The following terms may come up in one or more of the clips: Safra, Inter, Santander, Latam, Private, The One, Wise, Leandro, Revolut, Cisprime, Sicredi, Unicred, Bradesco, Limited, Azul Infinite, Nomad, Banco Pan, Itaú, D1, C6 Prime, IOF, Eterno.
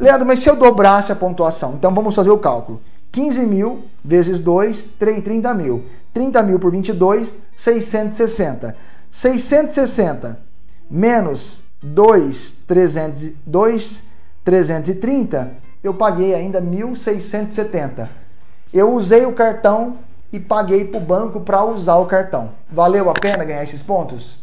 Leandro, mas se eu dobrasse a pontuação? Então vamos fazer o cálculo. 15 mil vezes 2, 30 mil. 30 mil por 22, 660. 660 menos 2,330, eu paguei ainda 1.670. Eu usei o cartão e paguei para o banco para usar o cartão. Valeu a pena ganhar esses pontos?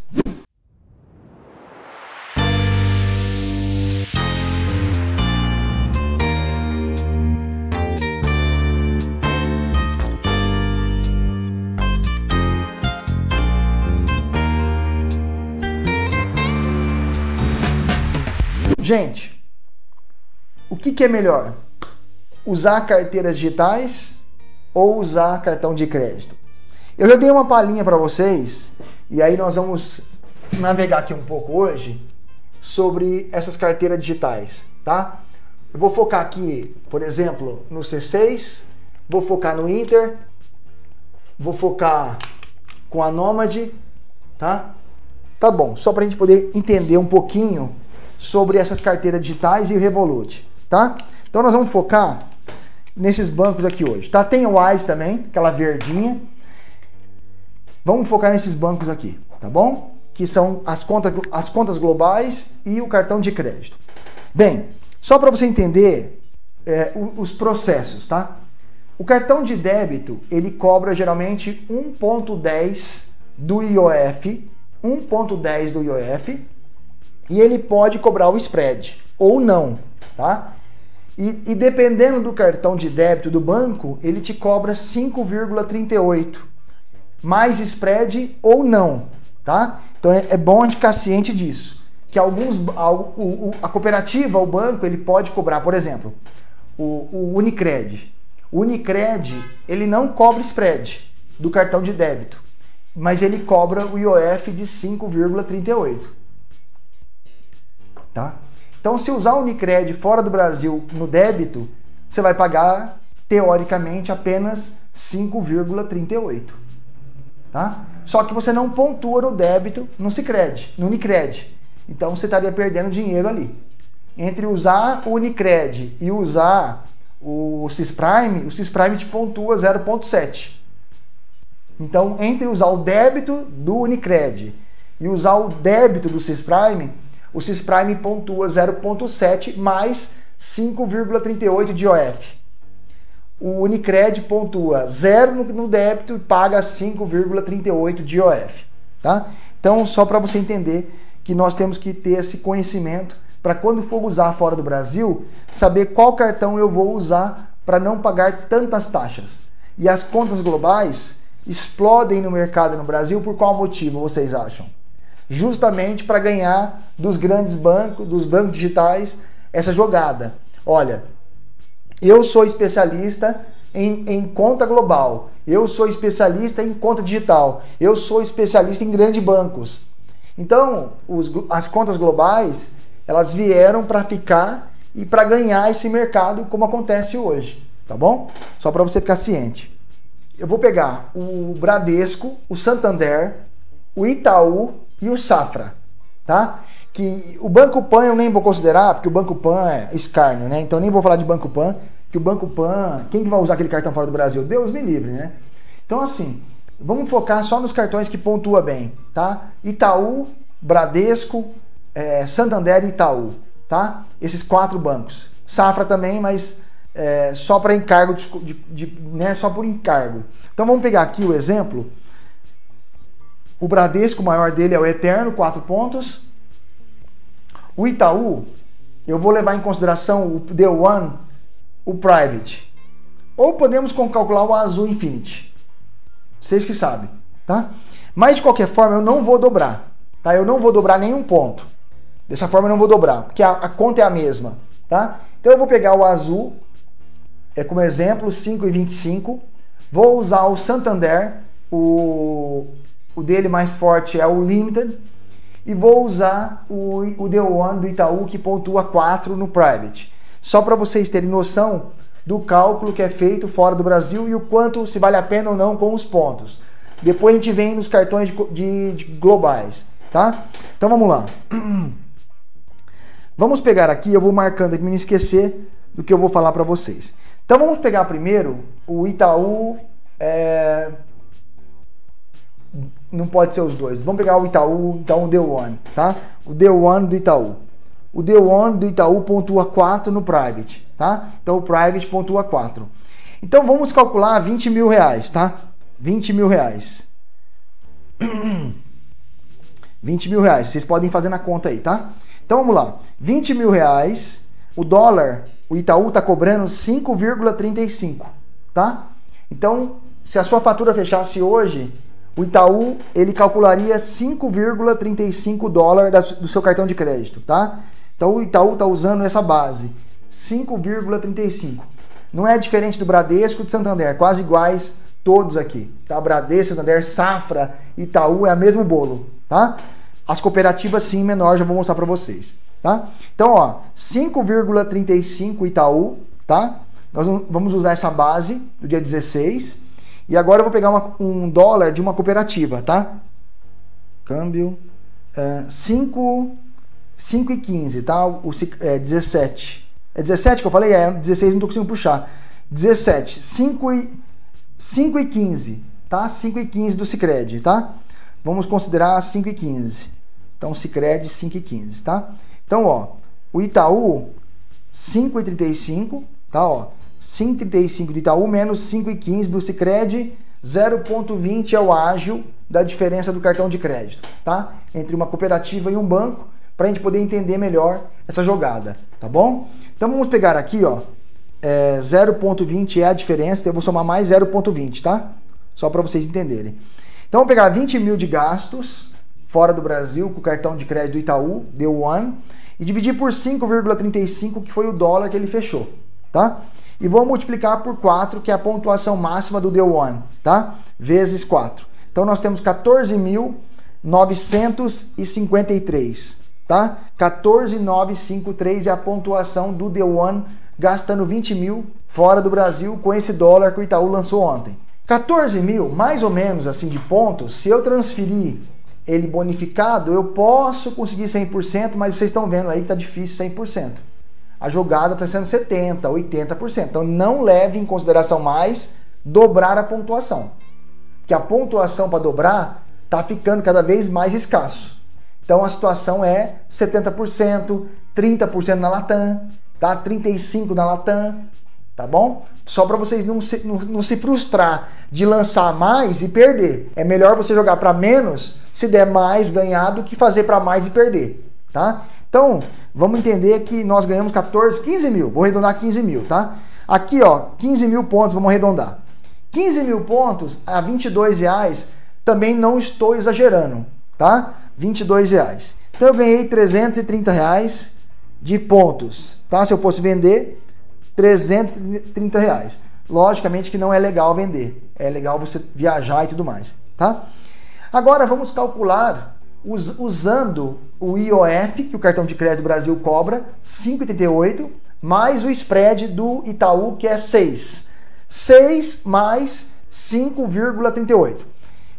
Gente, o que é melhor? Usar carteiras digitais ou usar cartão de crédito? Eu já dei uma palhinha para vocês e aí nós vamos navegar aqui um pouco hoje sobre essas carteiras digitais, tá? Eu vou focar aqui, por exemplo, no C6, vou focar no Inter, vou focar com a Nomad, tá? Tá bom, só para a gente poder entender um pouquinho sobre essas carteiras digitais e o Revolut, tá? Então nós vamos focar nesses bancos aqui hoje, tá? Tem o Wise também, aquela verdinha. Vamos focar nesses bancos aqui, tá bom? Que são as contas globais e o cartão de crédito. Bem, só para você entender os processos, tá? O cartão de débito, ele cobra geralmente 1.10 do IOF, 1.10 do IOF, e ele pode cobrar o spread, ou não, tá? E dependendo do cartão de débito do banco, ele te cobra 5,38, mais spread ou não, tá? Então é bom a gente ficar ciente disso, que a cooperativa, o banco, ele pode cobrar, por exemplo, o Unicred. O Unicred, ele não cobra spread do cartão de débito, mas ele cobra o IOF de 5,38. Tá? Então, se usar o Unicred fora do Brasil no débito, você vai pagar, teoricamente, apenas 5,38. Tá? Só que você não pontua no débito no Sicredi, no Unicred. Então, você estaria perdendo dinheiro ali. Entre usar o Unicred e usar o Cisprime te pontua 0,7. Então, entre usar o débito do Unicred e usar o débito do Cisprime, o Cisprime pontua 0,7 mais 5,38 de IOF. O Unicred pontua 0 no débito e paga 5,38 de IOF. Tá? Então, só para você entender que nós temos que ter esse conhecimento para quando for usar fora do Brasil, saber qual cartão eu vou usar para não pagar tantas taxas. E as contas globais explodem no mercado no Brasil por qual motivo vocês acham? Justamente para ganhar dos grandes bancos, dos bancos digitais, essa jogada. Olha, eu sou especialista em conta global, eu sou especialista em conta digital, eu sou especialista em grandes bancos. Então, as contas globais, elas vieram para ficar e para ganhar esse mercado como acontece hoje, tá bom? Só para você ficar ciente. Eu vou pegar o Bradesco, o Santander, o Itaú e o Safra, tá? Que o Banco Pan eu nem vou considerar, porque o Banco Pan é escárnio, né? Então nem vou falar de Banco Pan, que o Banco Pan, quem que vai usar aquele cartão fora do Brasil? Deus me livre, né? Então assim, vamos focar só nos cartões que pontua bem, tá? Itaú, Bradesco, Santander e Itaú, tá? Esses 4 bancos. Safra também, mas só para encargo, né? Só por encargo. Então vamos pegar aqui o exemplo. O Bradesco, o maior dele é o Eterno, 4 pontos. O Itaú, eu vou levar em consideração o D1, o Private. Ou podemos calcular o Azul Infinite. Vocês que sabem, tá? Mas de qualquer forma, eu não vou dobrar, tá? Eu não vou dobrar nenhum ponto. Dessa forma eu não vou dobrar, porque a conta é a mesma, tá? Então eu vou pegar o Azul, como exemplo, 5,25. Vou usar o Santander, o dele mais forte é o Limited. E vou usar o The One do Itaú, que pontua 4 no Private. Só para vocês terem noção do cálculo que é feito fora do Brasil e o quanto se vale a pena ou não com os pontos. Depois a gente vem nos cartões de globais, tá? Então vamos lá. Vamos pegar aqui, eu vou marcando aqui para não esquecer do que eu vou falar para vocês. Então vamos pegar primeiro o Itaú, não pode ser os dois, vamos pegar o Itaú, então o The One, tá? O The One do Itaú. O The One do Itaú pontua 4 no Private, tá? Então o Private pontua 4. Então vamos calcular 20 mil reais, tá? 20 mil reais. 20 mil reais, vocês podem fazer na conta aí, tá? Então vamos lá, 20 mil reais, o dólar, o Itaú tá cobrando 5,35, tá? Então, se a sua fatura fechasse hoje, o Itaú, ele calcularia 5,35 dólares do seu cartão de crédito, tá? Então o Itaú tá usando essa base, 5,35. Não é diferente do Bradesco e do Santander, quase iguais todos aqui, tá? Bradesco, Santander, Safra, Itaú, é o mesmo bolo, tá? As cooperativas sim, menor, já vou mostrar para vocês, tá? Então, ó, 5,35 Itaú, tá? Nós vamos usar essa base do dia 16. E agora eu vou pegar um dólar de uma cooperativa, tá? Câmbio 5,15, tá? O 17. É 17 que eu falei? É, 16 não tô conseguindo puxar. 17, 5,15, tá? 5,15 do Sicredi, tá? Vamos considerar 5,15. Então, Sicredi 5,15, tá? Então, ó, o Itaú 5,35, tá, ó? 5,35 do Itaú menos 5,15 do Sicredi, 0,20 é o ágio da diferença do cartão de crédito, tá? Entre uma cooperativa e um banco, pra gente poder entender melhor essa jogada, tá bom? Então, vamos pegar aqui, ó, 0,20 é a diferença, então eu vou somar mais 0,20, tá? Só para vocês entenderem. Então, vamos pegar 20 mil de gastos fora do Brasil, com o cartão de crédito do Itaú, The One, e dividir por 5,35, que foi o dólar que ele fechou, tá? E vou multiplicar por 4, que é a pontuação máxima do The One, tá? Vezes 4. Então, nós temos 14.953, tá? 14.953 é a pontuação do The One, gastando 20 mil fora do Brasil com esse dólar que o Itaú lançou ontem. 14 mil, mais ou menos, assim, de pontos, se eu transferir ele bonificado, eu posso conseguir 100%, mas vocês estão vendo aí que tá difícil 100%. A jogada está sendo 70%, 80%. Então não leve em consideração mais dobrar a pontuação. Porque a pontuação para dobrar tá ficando cada vez mais escasso. Então a situação é 70%, 30% na Latam, tá? 35% na Latam, tá bom? Só para vocês não se frustrar de lançar mais e perder. É melhor você jogar para menos, se der mais ganhar, do que fazer para mais e perder, tá? Então, vamos entender que nós ganhamos 14, 15 mil. Vou arredondar 15 mil, tá? Aqui, ó, 15 mil pontos, vamos arredondar. 15 mil pontos a 22 reais, também não estou exagerando, tá? 22 reais. Então, eu ganhei 330 reais de pontos, tá? Se eu fosse vender, 330 reais. Logicamente que não é legal vender. É legal você viajar e tudo mais, tá? Agora vamos calcular usando o IOF, que o cartão de crédito do Brasil cobra, 5,88, mais o spread do Itaú, que é 6. 6 mais 5,38.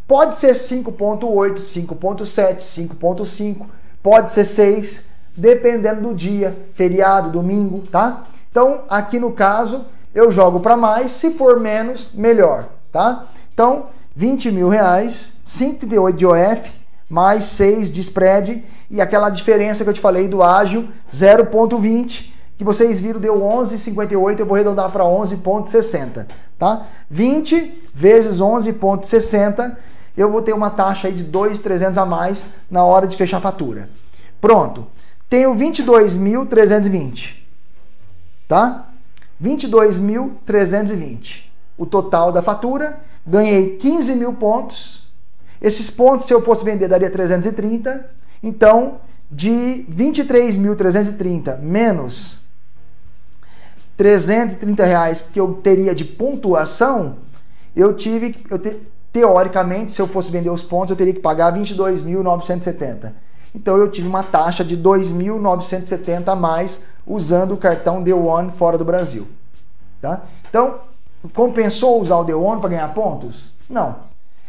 Pode ser 5,8, 5,7, 5,5, pode ser 6, dependendo do dia, feriado, domingo, tá? Então, aqui no caso, eu jogo para mais, se for menos, melhor, tá? Então, 20 mil reais, 5,38 de IOF, mais 6 de spread, e aquela diferença que eu te falei do ágio, 0,20, que vocês viram, deu 11,58, eu vou arredondar para 11,60, tá? 20 vezes 11,60, eu vou ter uma taxa aí de 2.300 a mais na hora de fechar a fatura. Pronto, tenho 22.320. Tá? 22.320 o total da fatura. Ganhei 15 mil pontos. Esses pontos, se eu fosse vender, daria 330. Então, de 23.330 menos 330 reais que eu teria de pontuação, eu tive, teoricamente, se eu fosse vender os pontos, eu teria que pagar 22.970. Então, eu tive uma taxa de 2.970 a mais usando o cartão The One fora do Brasil, tá? Então, compensou usar o The One para ganhar pontos? Não.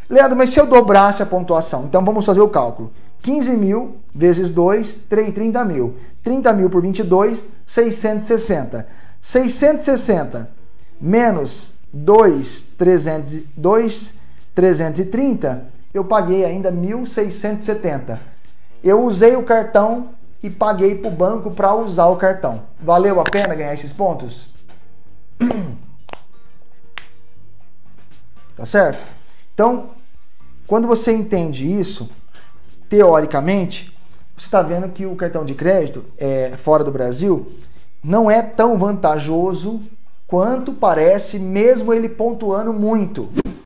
Leandro, mas se eu dobrasse a pontuação? Então, vamos fazer o cálculo. 15 mil vezes 2, 30 mil. 30 mil por 22, 660. 660 menos 2,330, eu paguei ainda 1.670. Eu usei o cartão e paguei para o banco para usar o cartão. Valeu a pena ganhar esses pontos? Tá certo? Então, quando você entende isso, teoricamente, você está vendo que o cartão de crédito fora do Brasil não é tão vantajoso quanto parece, mesmo ele pontuando muito.